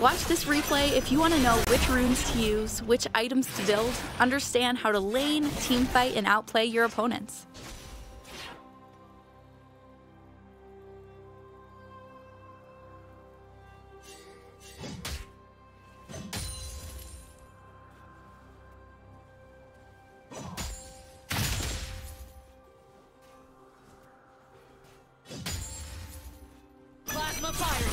Watch this replay if you want to know which runes to use, which items to build, understand how to lane, teamfight, and outplay your opponents. Plasma fire!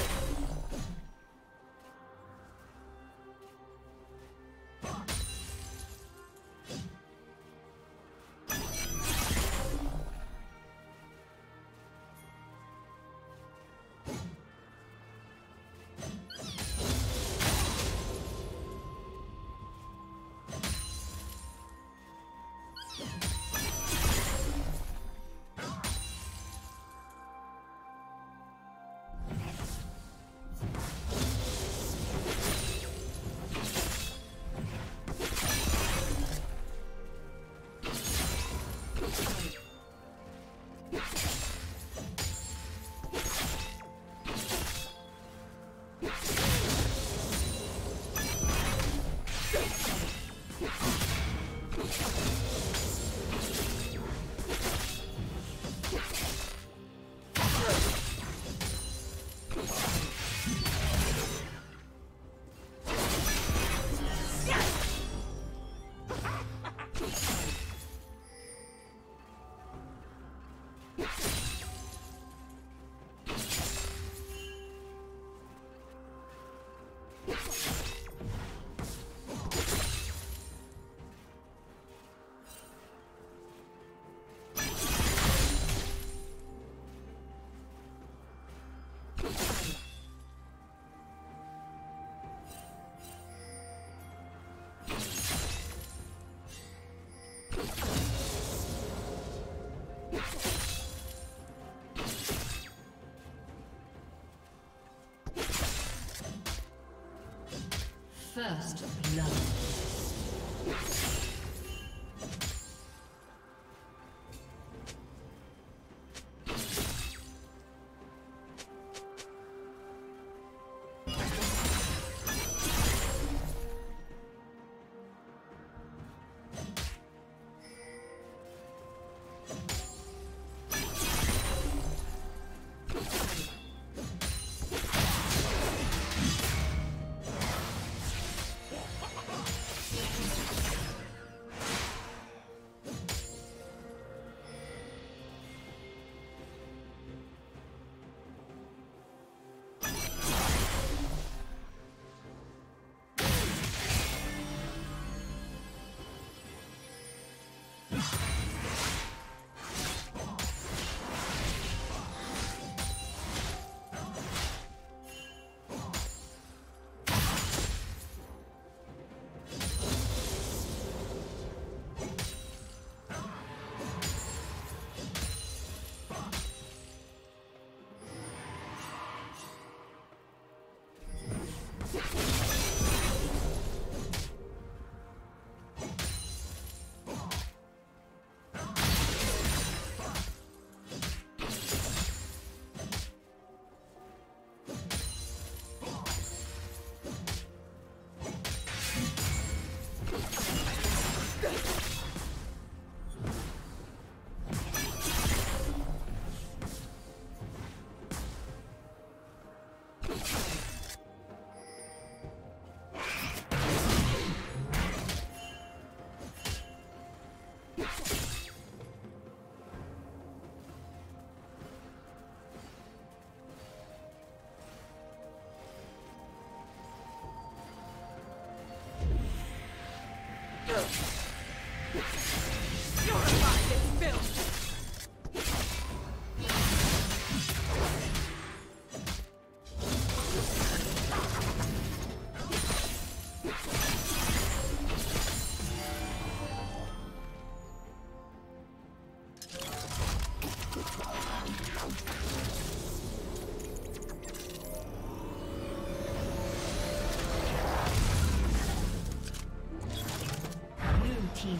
First love.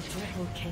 Triple kill.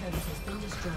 turret has been destroyed.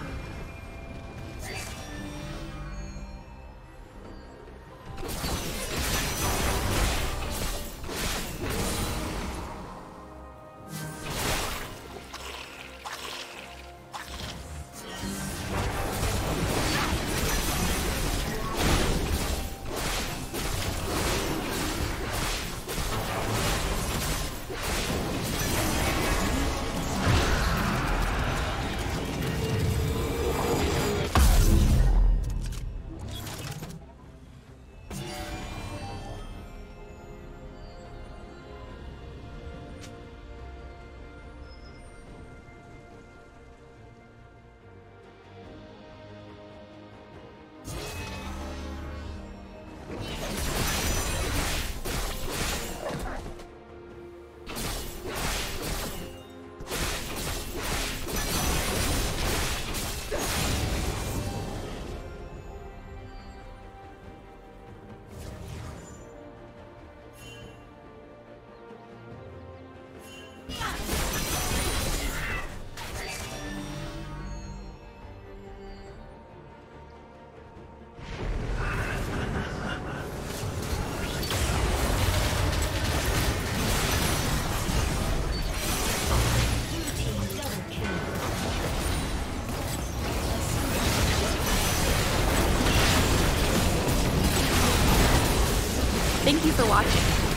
Thank you for watching.